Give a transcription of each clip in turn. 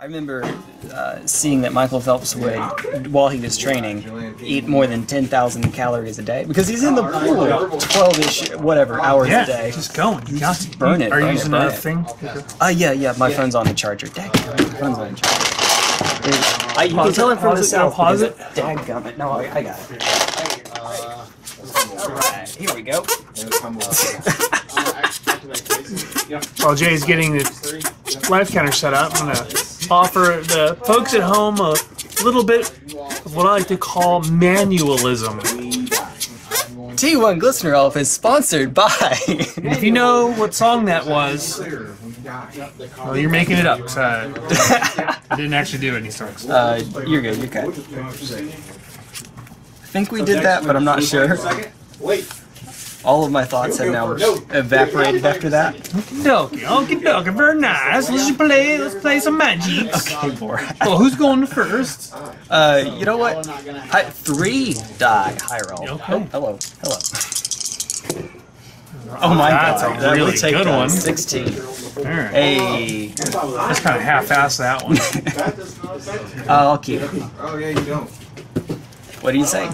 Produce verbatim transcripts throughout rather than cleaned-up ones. I remember uh, seeing that Michael Phelps would, while he was training, eat more than ten thousand calories a day because he's in the pool twelve-ish, whatever, hours yeah, a day. Yeah, just going. You just burn it. Are burn you using another thing? Ah, uh, yeah, yeah. My yeah. phone's on the charger. Dang it. My phone's on the charger. It, I, you pause can tell it, it from the south. Pause it. Dadgummit. No, I, I got it. All right, here we go. While Jay's getting the life counter set up, I'm going to offer the folks at home a little bit of what I like to call manualism. T one Glistener Elf is sponsored by... If you know what song that was, well, you're making it up. So I, I didn't actually do any songs. Uh, you're good, you're good. I think we did that, but I'm not sure. Wait. All of my thoughts have now evaporated after that. Okie dokie, dokie, very nice. Let's play, let's play some magic. Okay, boy. Well, who's going first? Uh, you know what? Hi, three die, high roll. Okay. Oh, hello, hello. Oh my That's god, a really that good one. sixteen. All right. Hey. Just kind of half-assed that one. uh, I'll keep it. Oh, yeah, you don't. What do you say?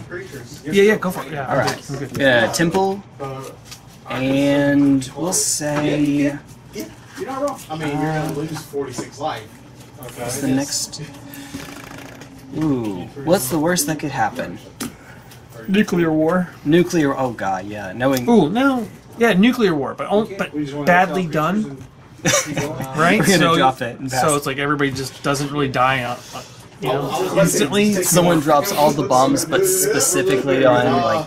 Yeah, yeah, go for it. Yeah, all right. We're good. Yeah, Temple, and we'll say. Yeah, yeah, yeah. You're not wrong. I mean, you're gonna lose forty-six life. Okay. What's the next? Ooh, what's the worst that could happen? Nuclear war. Nuclear. Oh god, yeah. Knowing. Ooh, no. Yeah, nuclear war, but only, but badly done. Right. We're gonna so, drop it. And pass so it's like everybody just doesn't really die out. You know, instantly someone drops all the bombs, but specifically on like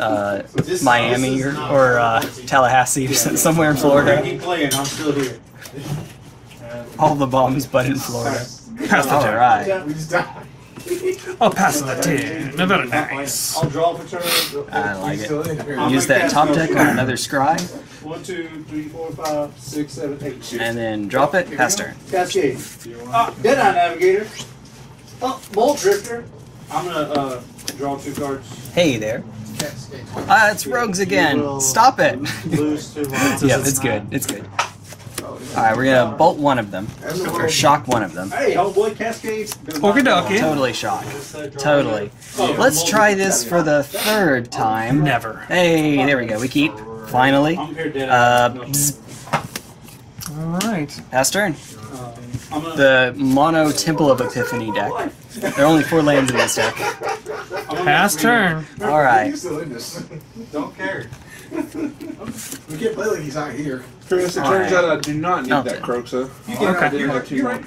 uh, Miami or, or uh, Tallahassee or somewhere in Florida. All the bombs, but in Florida. Pass the all right. I'll pass the ten. Very nice. I like it. Use that top deck on another scry. One, two, three, four, five, six, seven, eight. And then drop it. Pass turn. Cascade. Dead Eye Navigator. Oh, Mold Drifter. I'm gonna uh, draw two cards. Hey there. Ah, uh, it's Rogues again. Stop it. Yeah, it's good. It's good. All right, we're gonna bolt one of them or shock one of them. Hey, old boy, Cascade. Totally shock. Totally. Let's try this for the third time. Never. Hey, there we go. We keep. Finally. Uh, All right. Pass turn. The mono Temple of Epiphany deck. There are only four lands in this deck. Pass turn. All right. Don't care. We can't play like he's out here. Chris, it turns out I do not need that Kroxa. I didn't have two more.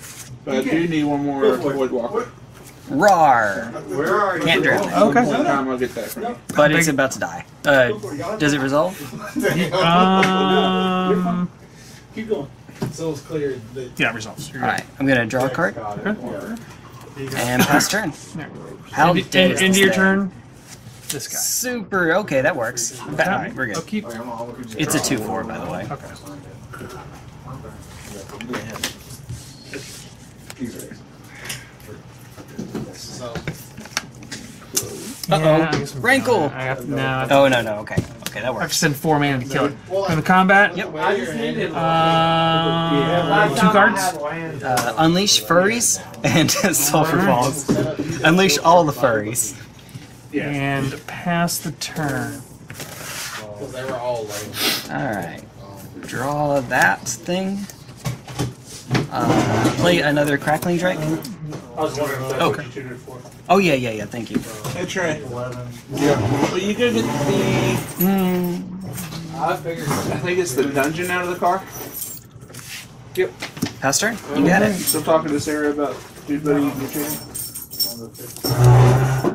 But I do need one more Voidwalker. Rar. Where are you? Can't drown. Okay. I'll get that from you. But it's about to die. Uh, does it resolve? um, Keep going. So it's clear that yeah, it resolves. All right. I'm gonna draw a card. And pass turn. How did it end your turn? This guy. Super. Okay, that works. All right, we're good. Keep. It's a two four, by the way. Okay. So. Uh-oh. Yeah, Rankle! I have, no, oh, no, no, okay. Okay, that works. I have to send four mana to kill it. In the combat, yep. I just needed uh, two cards. Uh, unleash Furies and Sulfur Falls. Unleash all the Furies. And pass the turn. Alright. Draw that thing. Uh, play another Crackling Drake. I was wondering if that's okay. What you tuned it for. Oh, yeah, yeah, yeah, thank you. Hey, Trey. eleven. Yeah. Well, you could get the... Mm. I figured... I think it's the dungeon out of the car. Yep. Pastor, you got it. Still talking to this area about dude buddy in your channel. Uh,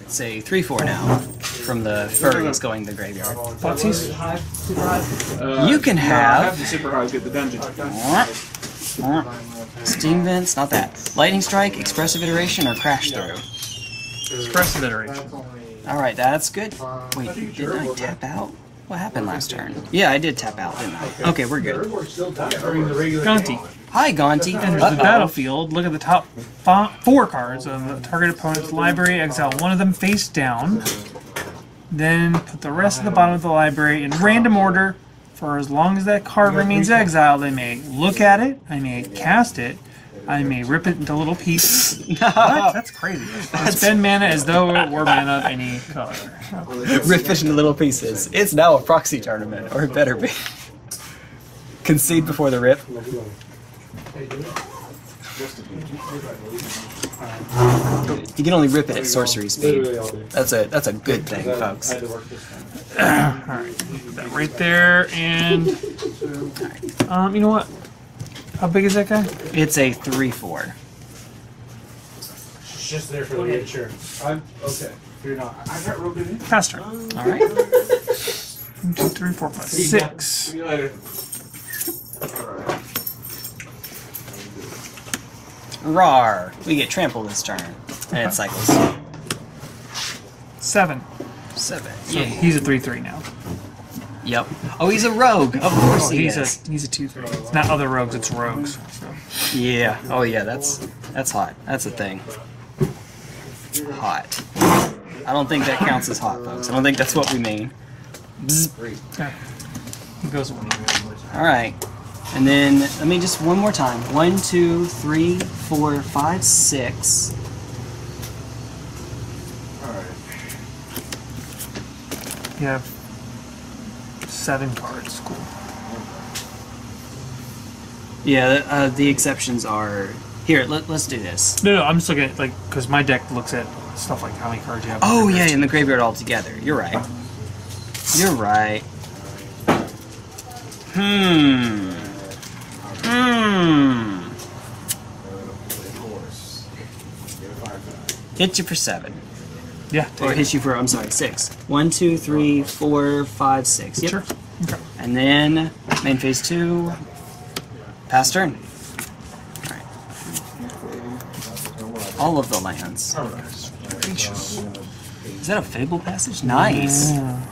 it's a three four now from the fur that's going to the graveyard. Foxies? Uh, you can have... I have the super high get the dungeon. Steam Vents, not that. Lightning Strike, Expressive Iteration, or Crash Through? Expressive Iteration. Alright, that's good. Wait, didn't I tap out? What happened last turn? Yeah, I did tap out, didn't I? Okay, we're good. Gonti. Hi, Gonti. Enters the battlefield. Look at the top four cards of the target opponent's library. Exile one of them face down. Then put the rest at the bottom of the library in random order. For as long as that card remains exiled, I may look at it, I may cast it, I may rip it into little pieces. No. What? That's crazy. That's... Spend mana as though it were mana of any color. Rip it into little pieces. It's now a proxy tournament, or it better be. Concede before the rip. You can only rip it at sorcery speed. That's a that's a good thing, folks. Uh, all right, put that right there, and um, you know what? How big is that guy? It's a three four. It's just there for the nature. I'm okay. You're not. I got real good in. Faster. All right. One, two, three, four, five, six. See you later. All right. Rar! We get trampled this turn. And it cycles. Seven. Seven. Yeah, he's a three three now. Yep. Oh, he's a rogue! Of course oh, he he's is. A, he's a two three. It's not other rogues, it's rogues. So. Yeah. Oh yeah, that's that's hot. That's a thing. Hot. I don't think that counts as hot, folks. I don't think that's what we mean. Okay. He goes away. Alright. And then, let me just one more time. One, two, three, four, five, six. Alright. You have seven cards, cool. Yeah, uh, the exceptions are... Here, let, let's do this. No, no, I'm just looking at, like, because my deck looks at stuff like how many cards you have. Oh, yeah, in the graveyard altogether. You're right. You're right. Hmm... Hmm. Hit you for seven. Yeah. Or hit you for, I'm sorry, six. One, two, three, four, five, six. Yep. Sure. Okay. And then main phase two. Pass turn. All right. All of the lands. Is that a Fable Passage? Nice. Yeah.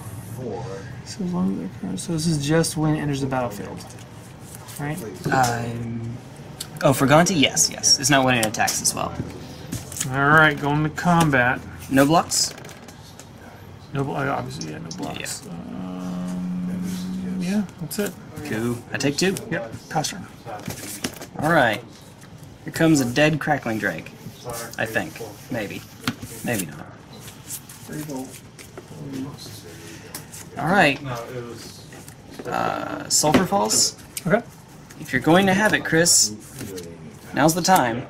So long as so this is just when it enters the battlefield. Right? Um, oh, for Gonti? Yes, yes. It's not when it attacks as well. Alright, going to combat. No blocks? No blocks, obviously, yeah, no blocks. Yeah, um, yeah that's it. Cool. I take two? Yep, pass turn. Alright. Here comes a dead Crackling Drake. I think. Maybe. Maybe not. Alright. Uh, Sulfur Falls? Okay. If you're going to have it, Chris, now's the time.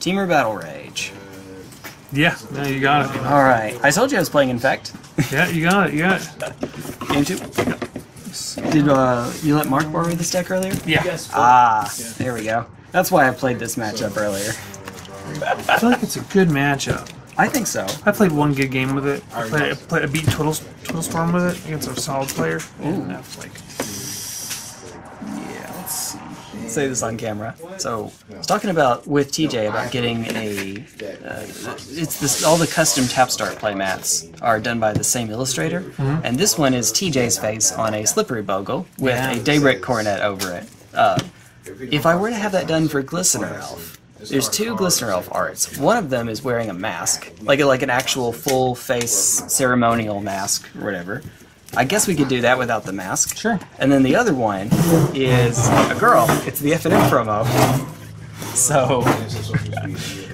Temur Battle Rage. Yeah, no, you got it. All right. I told you I was playing Infect. Yeah, you got it. You got it. Game two. Yeah. Did uh, you let Mark borrow this deck earlier? Yeah. Ah, there we go. That's why I played this matchup earlier. I feel like it's a good matchup. I think so. I played one good game with it. I played, I played, I beat Twiddle, Twiddle Storm with it against a solid player. Ooh. That's like... say this on camera. So I was talking about with T J about getting a uh, it's this all the custom tap start play mats are done by the same illustrator, mm-hmm. and this one is T J's face on a slippery bogle with yeah. a Daybreak Coronet over it. Uh, if I were to have that done for Glistener Elf, there's two Glistener Elf arts. One of them is wearing a mask, like like an actual full face ceremonial mask or whatever. I guess we could do that without the mask. Sure. And then the other one is a girl. It's the F N M promo. So,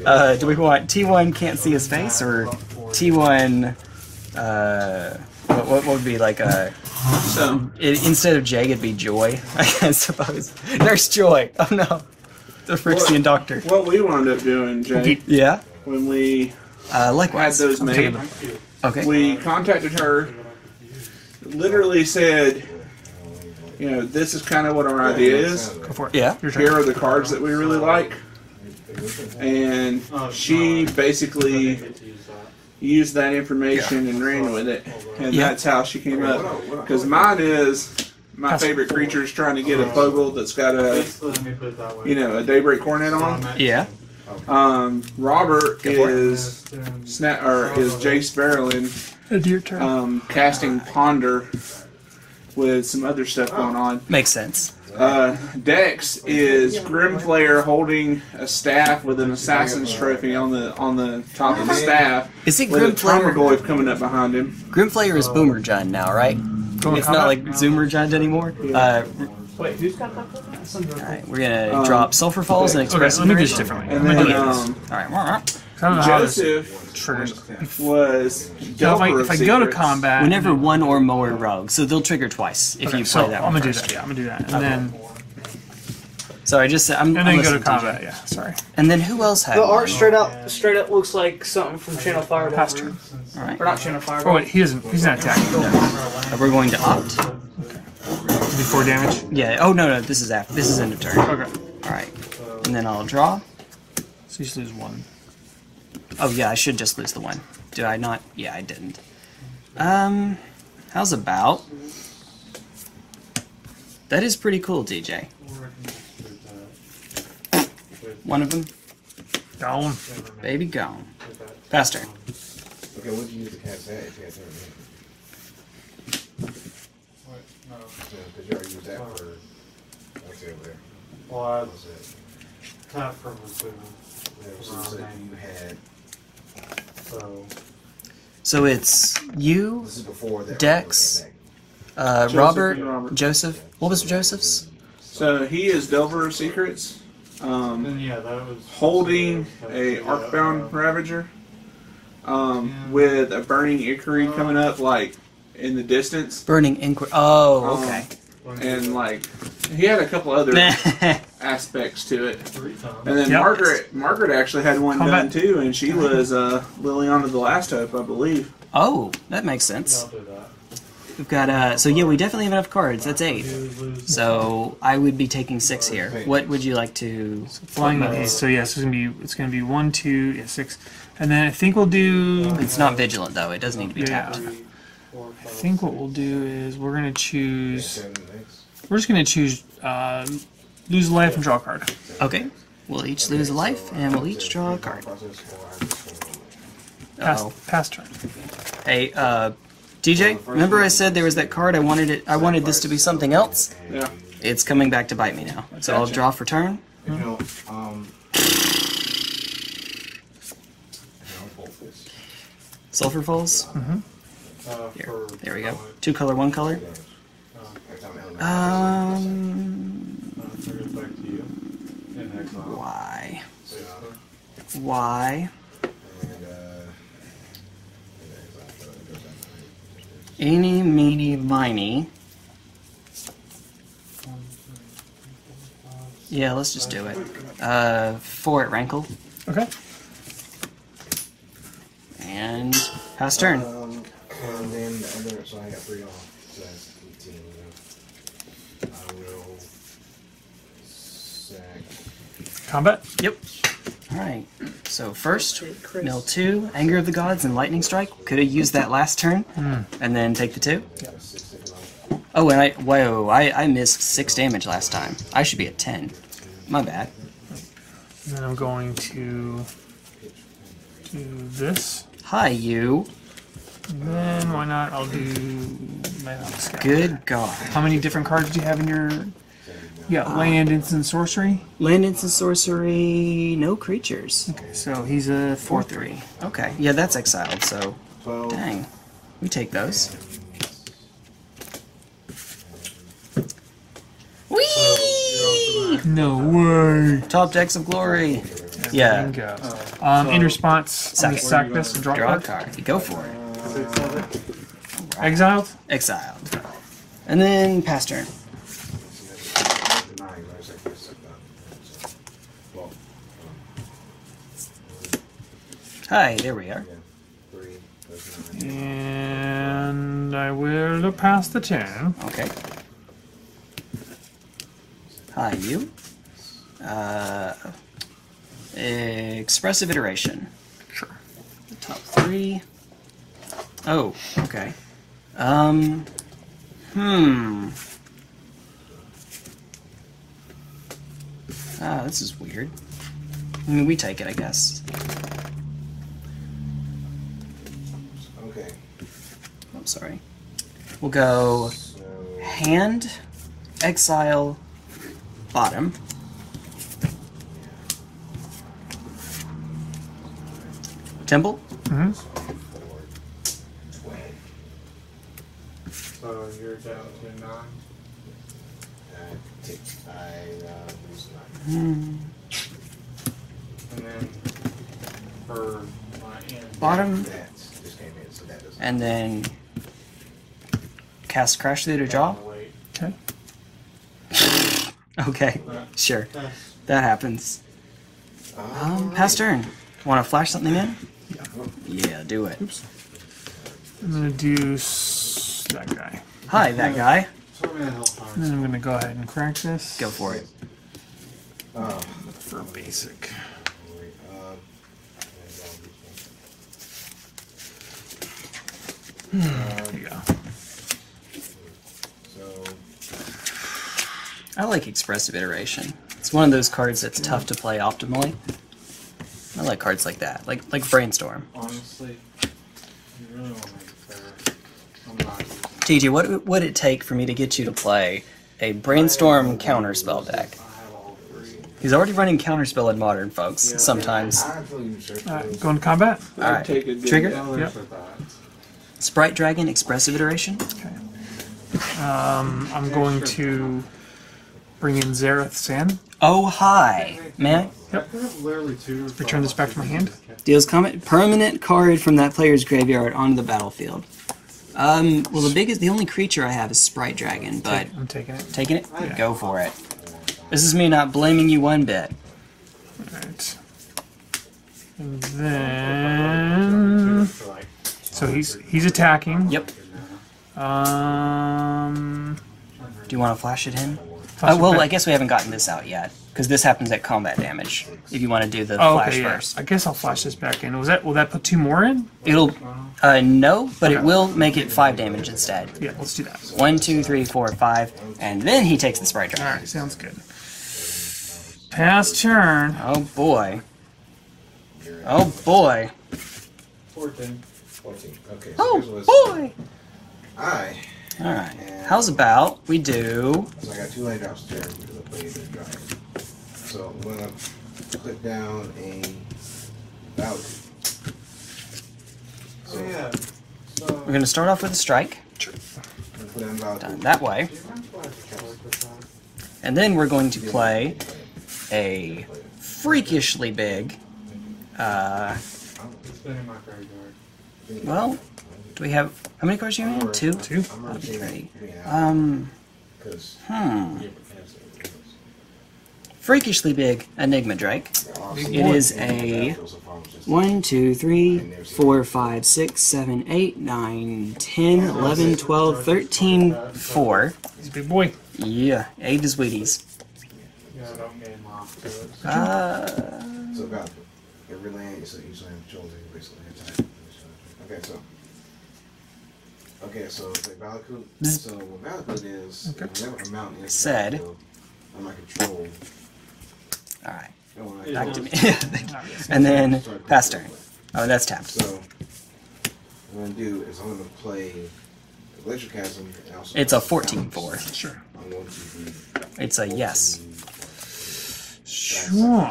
uh, do we want T one can't see his face or T one, uh, what, what would be like a, so, it, instead of Jay, it'd be Joy, I suppose. Nurse Joy. Oh no. The Frixian doctor. What we wound up doing, Jay. Yeah? When we uh, likewise. had those made, okay. we contacted her. Literally said, you know, this is kind of what our idea is. Yeah. Here are the cards that we really like. And she basically used that information yeah. and ran with it. And yeah. that's how she came up. Because mine is my favorite creature is trying to get a bogle that's got a, you know, a Daybreak Coronet on. Yeah. Um, Robert is Sna or is Jace Verilyn. Um, casting Ponder with some other stuff going on. Makes sense. Uh, Dex is Grimflayer holding a staff with an assassin's trophy on the on the top of the staff. Is it Grimflayer Tarmogoyf coming up behind him? Grimflayer is Boomer John now, right? It's not like Zoomer John anymore. Uh, Wait, who's got my Pokemon? All right, we're gonna um, drop Sulfur Falls okay. and Expressive okay, Iteration. Let me do this differently. And then, okay. um, all right. I don't know Joseph how this triggers. Was no, if, I, if I go to combat, whenever one or more rogue, so they'll trigger twice if okay, you play so that. I'm one gonna first. do that. Yeah, I'm gonna do that, and okay. then. Sorry, just I'm. And then I'm go to combat. To yeah, sorry. And then who else had? The art one? straight up, straight up looks like something from Channel Fireball. Past turn. All right. Or not Channel Fireball. Oh wait, he isn't. He's not attacking. No. We're going to opt. Okay. Before damage. Yeah. Oh no no, this is after. This is end of turn. Okay. All right. And then I'll draw. So you just lose one. Oh yeah, I should just lose the one. Did I not? Yeah, I didn't. Um, how's about? That is pretty cool, D J. One of them. Gone. Baby gone. Faster. Okay, what do you use to cast that if you had to? What? No. Because you already used that for... What's over there? Well, I... Kind of purposely. You had... So, so it's you, Dex, uh, Joseph Robert, Robert, Joseph. What was Joseph's? So he is Delver of Secrets, um, yeah, that was holding a Arcbound Ravager, um, yeah. with a Burning Inquiry coming up, like, in the distance. Burning Inquiry. Oh, okay. Um, and, like, he had a couple other aspects to it. And then yep. Margaret Margaret actually had one Combat. done too, and she was uh, Liliana of the Last Hope, I believe. Oh, that makes sense. We've got, uh, so yeah, we definitely have enough cards. That's eight. So I would be taking six here. What would you like to... So flying monkeys. So yeah, so it's going to be it's gonna be one, two, yeah, six. And then I think we'll do... It's not vigilant, though. It does need to be yeah. tapped. I think what we'll do is we're going to choose... We're just going to choose... Uh, lose a life and draw a card. Okay. We'll each lose a life, and we'll each draw a card. Uh-oh. Past turn. Hey, uh, D J, remember I said there was that card, I wanted it. I wanted this to be something else? Yeah. It's coming back to bite me now. So I'll draw for turn. Mm-hmm. Sulfur Falls. Mm-hmm. Here. There we go. Two color, one color. Um... Why? Why? Eeny, meeny, miny. Yeah, let's just do it. Uh, four at Rankle. Okay. And pass turn. Um, and then the other, so I got three off. So that's eighteen. I will sack. Combat? Yep. Alright, so first, mill two, Anger of the Gods and Lightning Strike. Could have used that last turn, mm. and then take the two. Yep. Oh, and I, whoa, I, I missed six damage last time. I should be at ten. My bad. And then I'm going to do this. Hi, you. And then, why not, I'll do my scout. Good God. How many different cards do you have in your... Yeah, land, instant, sorcery. Land, instant, sorcery, no creatures. Okay, so he's a four three. Okay, yeah, that's exiled, so... twelve. Dang. We take those. Whee! No way! Top decks of glory! Yeah. yeah. Um, in response, sack, sack this and draw, draw a card. You go for it. Right. Exiled? Exiled. And then, pass turn. Hi, there we are. And I will pass the turn. Okay. Hi, you. Uh, expressive iteration. Sure. The top three. Oh, okay. Um. Hmm. Ah, this is weird. I mean, we take it, I guess. Sorry. We'll go hand, exile, bottom. Temple? Mm-hmm. So you're down to nine. tick. I uh, lose nine. Mm. And then for my end, bottom. That's just came in, so that doesn't. And then cast Crash Through to draw. Okay. Okay. Sure. That happens. Um, pass turn. Want to flash something in? Yeah. Yeah. Do it. Oops. I'm gonna do s that guy. Hi, that guy. And then I'm gonna go ahead and crack this. Go for it. Um, for basic. There you go. I like Expressive Iteration. It's one of those cards that's tough to play optimally. I like cards like that, like like Brainstorm. Honestly, you really want to make it better. I'm not using it. T J, what would it take for me to get you to play a Brainstorm Counterspell deck? He's already running Counterspell in Modern, folks, yeah, sometimes. Alright, going to combat. Alright, trigger. Yep. Sprite Dragon, Expressive Iteration. Okay. Um, I'm going to bring in Xerath Sand. Oh, hi. May I? Yep. Return this back to my hand. Deals comment. Permanent card from that player's graveyard onto the battlefield. Um, well, the biggest, the only creature I have is Sprite Dragon, but... I'm taking it. Taking it? Yeah. Go for it. This is me not blaming you one bit. Alright. And then... So he's, he's attacking. Yep. Um... Do you want to flash at him? Oh, well, I guess we haven't gotten this out yet, because this happens at combat damage, if you want to do the oh, flash okay, yeah. first. I guess I'll flash this back in. Was that, will that put two more in? It'll, uh, no, but okay. It will make it five damage instead. Yeah, let's do that. One, two, three, four, five, and then he takes the Sprite Dragon. Alright, sounds good. Pass turn. Oh boy. Oh boy. fourteen. fourteen. Okay, so oh boy! I... Alright, how's about we do... So I got two land drops there because I played the dragon. So I'm going to put down a value. So yeah. So we're going to start off with a strike. Sure. Done that way. And then we're going to play a freakishly big... Uh, well... Do we have how many cards do you have? Two? Two? That'd be great. Um Hmm. Freakishly big Enigma Drake. It is a one, two, three, four, five, six, seven, eight, nine, ten, eleven, twelve, thirteen, four. He's a big boy. Yeah. Eight is Wheaties. Uh so about every land is usually basically attack. Okay, so Okay, so it's like Valakut. So what Valakut is, okay. whenever a mountain is said, I'm my control. Alright. Back to me. And then pass turn. Oh, that's tapped. So what I'm going to do is I'm going to play Glacier Chasm. It's a fourteen four. Sure. It's a yes. Sure.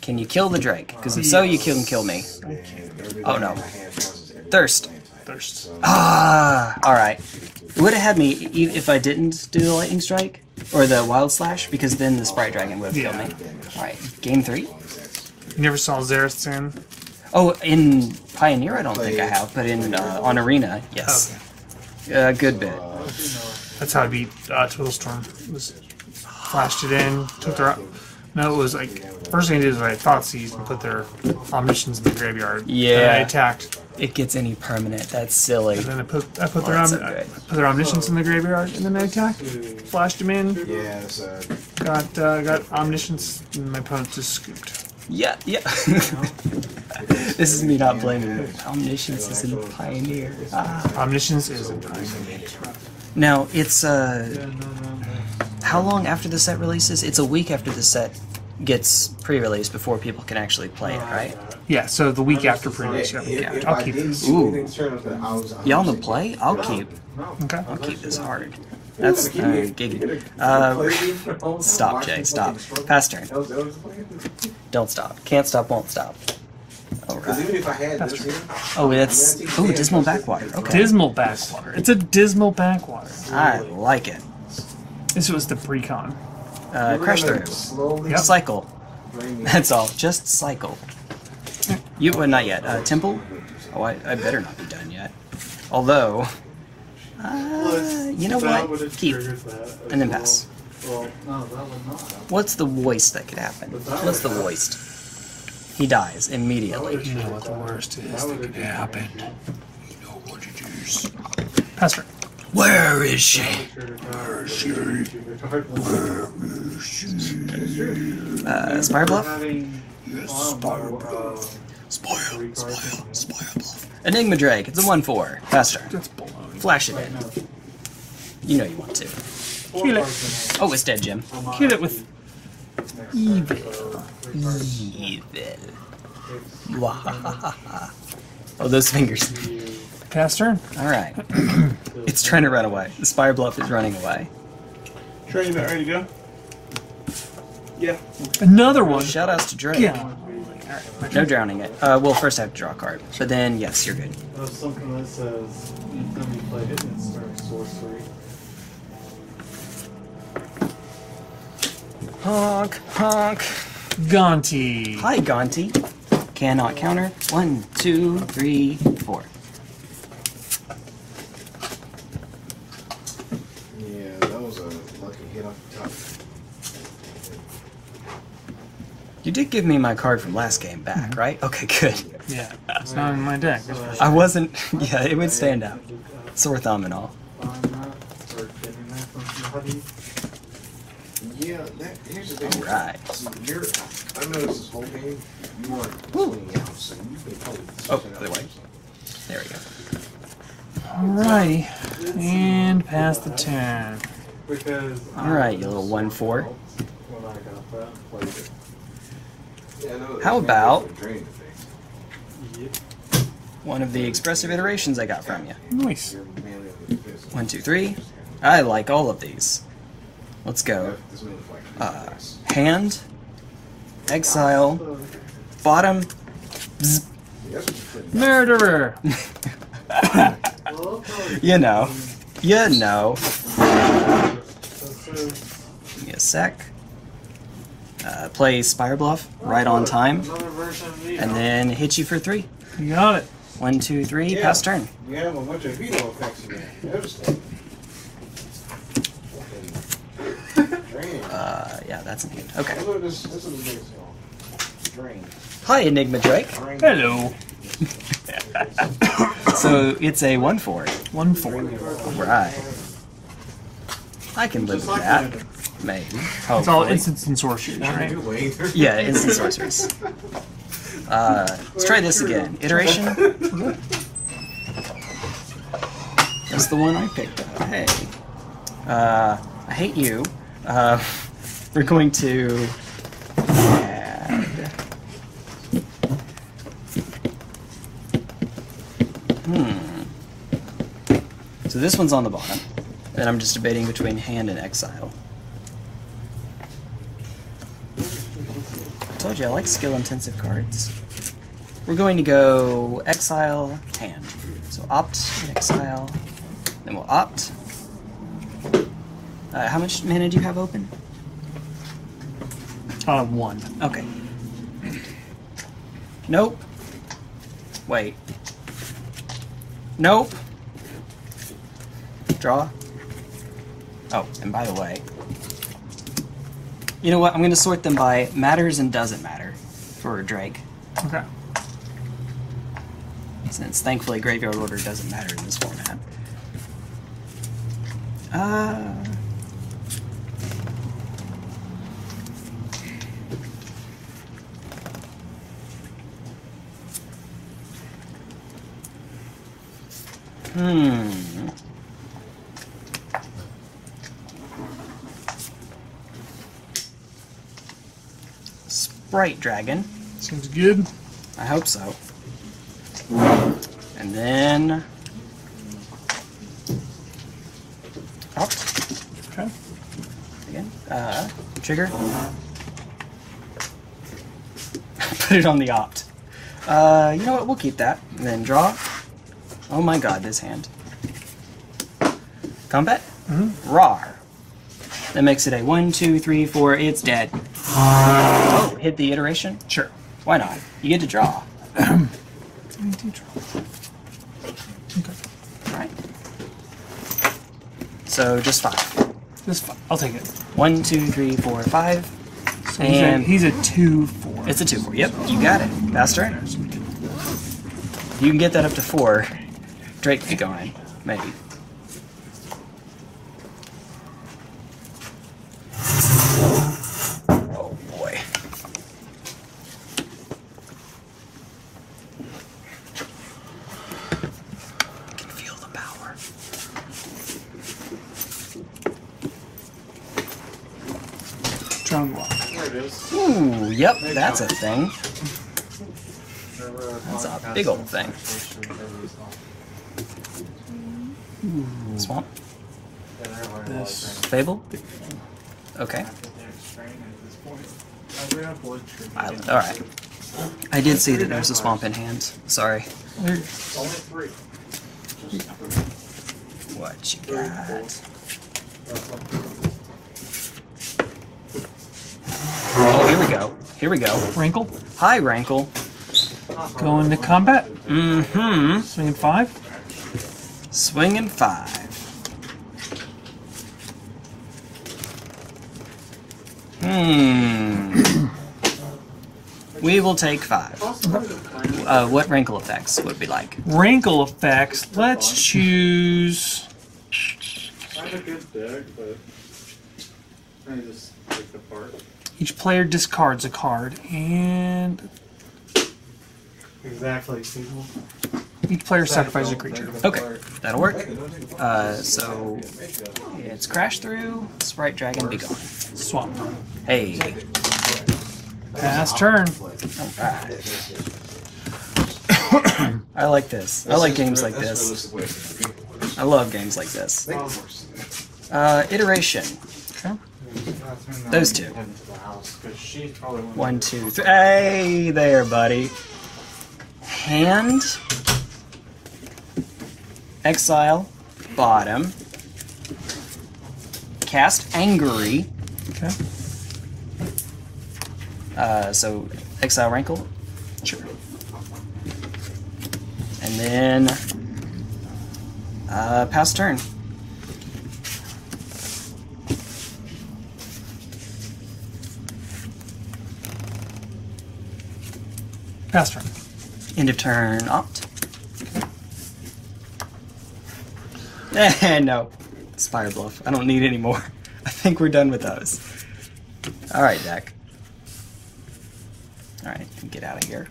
Can you kill the Drake? Because if so, you can kill me. Oh no. Thirst. Thirst. Ah! Alright. It would have had me if I didn't do the Lightning Strike or the Wild Slash, because then the Sprite Dragon would have yeah. killed me. Alright. Game three. You never saw Xerath Sand? Oh, in Pioneer I don't think I have, but in uh, on Arena, yes. A okay. uh, good bit. That's how I beat uh, Twiddle Storm. Just flashed it in, took their... No, it was like, first thing I did was I thought seized and put their omniscience in the graveyard. Yeah. And I attacked. It gets any permanent. That's silly. And then I put, I put, oh, their, om so I put their omniscience in the graveyard and then I attacked. Flashed them in. Yeah, so. Got, uh, got omniscience and my opponent just scooped. Yeah, yeah. This is me not blaming you. Omniscience is in Pioneer. Ah. Omniscience is in Pioneer. Now, it's, uh... Yeah, no, no, no. How long after the set releases? It's a week after the set gets pre-released before people can actually play it, right? Yeah, so the week after pre-release. Yeah, yeah. If I'll keep this. Ooh. Y'all want to play? I'll keep. Okay. I'll keep this hard. That's uh, giggy. Uh, stop, Jay. Stop. Pass turn. Don't stop. Can't stop, won't stop. Because even if I had that's true. Oh, that's oh, Dismal Backwater. Okay. Dismal Backwater. It's a Dismal Backwater. I like it. This was the pre-con. Uh, Crash Through. Yep. Cycle. That's all. Just cycle. You well, not yet. Uh, Temple. Oh, I, I better not be done yet. Although, uh, you know what? Keep and then pass. What's the worst that could happen? What's the worst? He dies immediately. You know what the worst is that could happen. You know what it is. Pastor. Where is she? Where is she? Where is she? Uh, Spirebluff? Yes, Spirebluff. Spoil, spoil, Spirebluff. Enigma Drake, it's a one four. Faster. That's baloney. Flash it in. You know you want to. Kill it. Oh, it's dead, Jim. Kill it with evil. Evil. Wahahaha. Oh, those fingers. Pass turn. Alright. It's trying to run away. The Spirebluff is running away. Sure, you about ready to go? Yeah. Another one. Shout outs to Drake. Yeah. Right. No drowning it. Uh, well, first I have to draw a card. But then, yes, you're good. There's something that says, when you play it, it's starting sorcery. Honk, honk. Gonti. Hi, Gonti. Cannot counter. One, two, three, four. Yeah, that was a lucky hit off the top. You did give me my card from last game back, mm-hmm. right? Okay, good. Yeah, it's not in my deck. I wasn't. Yeah, it would stand out. Sore thumb and all. Yeah, that, here's the thing. All right. You're, I noticed this whole game, you weren't cleaning out, so you could probably... Oh, other way. There we go. Alrighty. And pass the turn. Alright, you little one four. How about one of the expressive iterations I got from you? Nice. One, two, three. I like all of these. Let's go. Uh, hand, exile, bottom, bzz. Murderer. You know, you know. Give me a sec. Uh, play Spirebluff right on time, and then hit you for three. You got it. One, two, three. Yeah. Pass turn. You have a bunch of veto effects in there. Interesting. Uh, yeah, that's in hand. Okay. Hi, Enigma Drake. Hello. So it's a one four. one four. Right. I can live with that. Maybe. Hopefully. It's all instants and sorceries, right? Yeah, instants and sorceries. Uh, let's try this again. Iteration? That's the one I picked up. Hey. Uh, I hate you. Uh, we're going to add... Hmm. So this one's on the bottom, and I'm just debating between hand and exile. I told you I like skill-intensive cards. We're going to go exile, hand. So opt, exile, then we'll opt. Uh, how much mana do you have open? Uh, one. Okay. Nope. Wait. Nope. Draw. Oh, and by the way, you know what? I'm going to sort them by matters and doesn't matter for Drake. Okay. Since, thankfully, graveyard order doesn't matter in this format. Uh... Hmm. Sprite Dragon. Seems good. I hope so. And then... Opt. Okay. Again. Uh, trigger. Put it on the opt. Uh, you know what, we'll keep that. And then draw. Oh my god, this hand. Combat? Mm-hmm. Rar. That makes it a one, two, three, four, it's dead. Oh, hit the iteration? Sure. Why not? You get to draw. I do draw. Okay. Alright. So, just five. Just five. I'll take it. One, two, three, four, five. So and he's a, he's a two, four. It's a two, four. Yep, you got it. Fast turn. You can get that up to four. Drake could go in, maybe. Oh boy. I can feel the power. Drone walk. There it is. Ooh, yep, that's a thing. That's a big old thing. Mm. Swamp. This. Fable. Okay. Island. All right. I did see that there's a swamp in hand. Sorry. What you got? Oh, here we go. Here we go. Rankle. Hi, Rankle. Go into combat. Mm-hmm. Swinging five. Swinging five. Hmm. We will take five. Uh, what Rankle effects would we like? Rankle effects. Let's choose. I have a good deck, but I just take the part. Each player discards a card and. Exactly. Each player sacrifices a creature. Okay, that'll work. Uh, so it's Crash Through, Sprite Dragon, be gone. Swamp. Hey. Last turn. Alright. I like this. I like games like this. I love games like this. Uh, iteration. Okay. Those two. One, two, three. Hey there, buddy. Hand, exile, bottom, cast Angry. Okay. Uh, so exile Rankle. Sure. And then uh, pass turn. Pass turn. End of turn, Opt. Eh, no. Spirebluff. I don't need any more. I think we're done with those. Alright, deck. Alright, get out of here.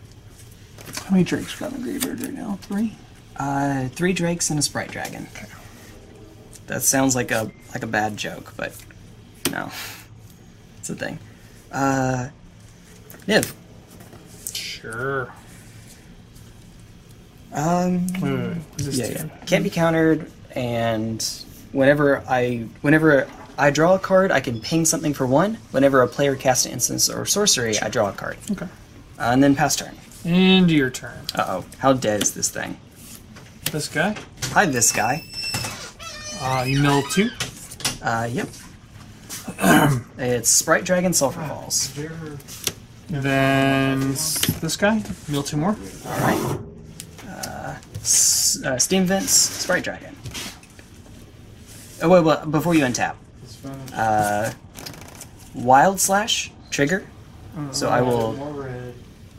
How many Drakes we got in the graveyard right now? Three? Uh, three Drakes and a Sprite Dragon. Okay. That sounds like a like a bad joke, but no. It's a thing. Uh, Niv. Sure. Um, wait, wait, wait. Yeah, yeah. Can't be countered, and whenever I whenever I draw a card, I can ping something for one. Whenever a player casts an instance or sorcery, sure. I draw a card. Okay. Uh, and then pass turn. And your turn. Uh-oh. How dead is this thing? This guy? Hi, this guy. Uh, you mill two? Uh, yep. It's Sprite Dragon, Sulfur Falls. And then this guy? Mill two more? All right. S uh, Steam Vents, Sprite Dragon. Oh, wait, wait, before you untap. Uh, Wild Slash, trigger. Uh, so I will...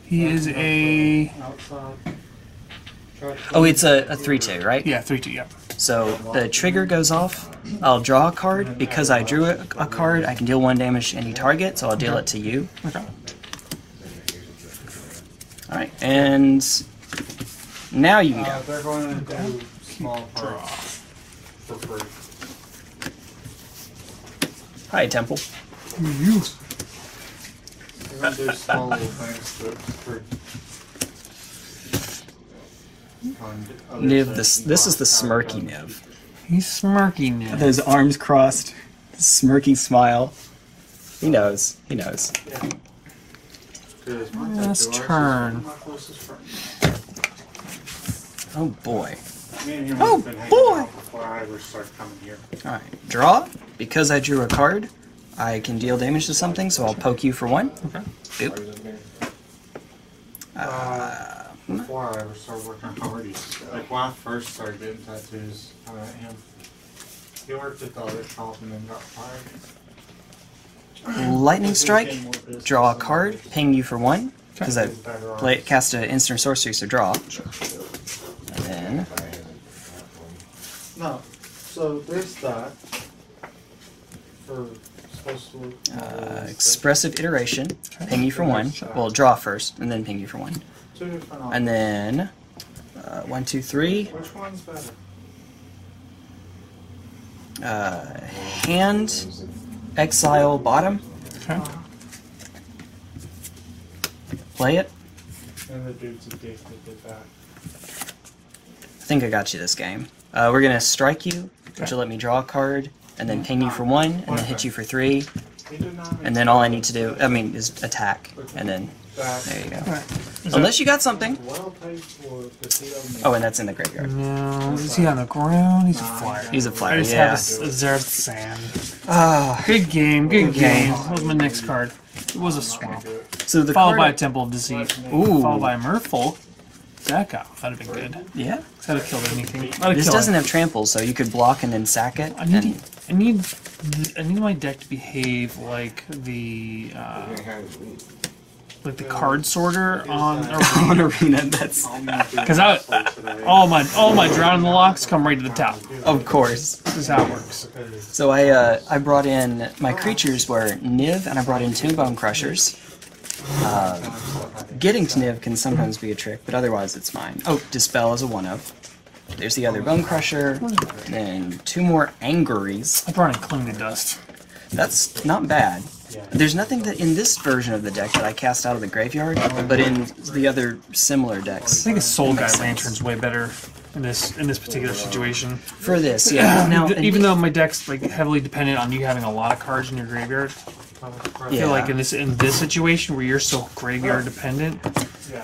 He is a... Oh, it's a three two, right? Yeah, three two, yeah. So the trigger goes off. I'll draw a card. Because I drew a, a card, I can deal one damage to any target, so I'll deal okay. it to you. Okay. All right, and... Now you can go. Uh, they're going to do small draw for free. Hi, Temple. Who are you? They're going to do small little things for free. Niv, this, this is the smirky Niv. He's smirky Niv. With his arms crossed, smirky smile. He knows. He knows. Yeah. Last turn. Oh boy. Oh boy! Alright, draw. Because I drew a card, I can deal damage to something, so I'll poke you for one. Okay. Boop. Uh, before I started working on parties, like when I first started getting tattoos, uh, and he worked at the other shop and then got fired. Lightning Strike, draw a card, ping you for one, because I play, cast an instant sorcery, so draw. And then... No, so there's that. For Uh, expressive iteration, ping you for one. Well, draw first, and then ping you for one. And then, uh, one, two, three. Which one's better? Uh, hand, exile bottom. Okay. Play it. And the dude's addicted to that. I think I got you this game. Uh, we're gonna strike you, which will let me draw a card. And then ping you for one, and then hit you for three, and then all I need to do, I mean, is attack, and then, there you go. Right. Unless you got something. Oh, and that's in the graveyard. No, is he on the ground? He's a flyer. He's a flyer, I just yeah. have a Zerth Sand. Ah, oh, good game, good game. That was my next card. It was a Swamp. So the followed card... by a Temple of Disease. Ooh. Followed by a Merfolk. That would have been good. Yeah. That would have killed anything. This doesn't have trample, so you could block and then sack it. I need, and... I need, I need my deck to behave like the, uh, like the card sorter on Arena. Arena. That's because I all my all my drown in the locks come right to the top. Of course, this is how it works. So I uh, I brought in my creatures were Niv, and I brought in two Bone Crushers. Uh, getting to Niv can sometimes be a trick, but otherwise it's fine. Oh, Dispel is a one of. There's the other Bone Crusher, then two more Angeries. I brought in Cling the Dust. That's not bad. There's nothing that in this version of the deck that I cast out of the graveyard, but in the other similar decks. I think a Soul Guide Lantern's way better in this in this particular situation. For this, yeah. Now, even though my deck's like heavily dependent on you having a lot of cards in your graveyard. I feel yeah. like in this in this situation where you're so graveyard dependent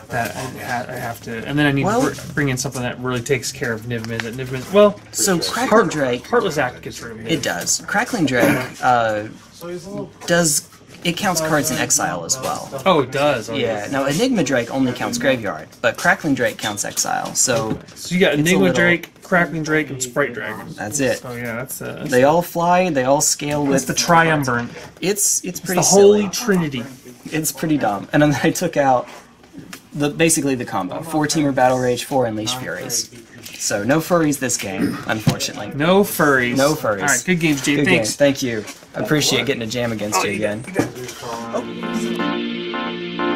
that I, ha I have to, and then I need well, to bring in something that really takes care of Niv-Mizzet. Niv-Mizzet. Well, so Crackling Heart, Drake, Heartless Act gets rid of Niv-Mizzet. It does. Crackling Drake uh, does it counts cards in exile as well. Oh, it does. Oh, yeah. Yes. Now Enigma Drake only counts graveyard, but Crackling Drake counts exile. So so you got Enigma little... Drake. Crackling Drake and Sprite Dragon. That's it. Oh yeah, that's, uh, that's they all fly. They all scale with the triumvirate. It's it's pretty. It's the silly. Holy Trinity. It's pretty dumb. And then I took out the basically the combo: four Temur Battle Rage, four Unleashed Furies. So no furries this game, unfortunately. No furries. No furries. All right, good games, Jay. Good Thanks. Game. Thank you. I appreciate getting to jam against oh, you again. You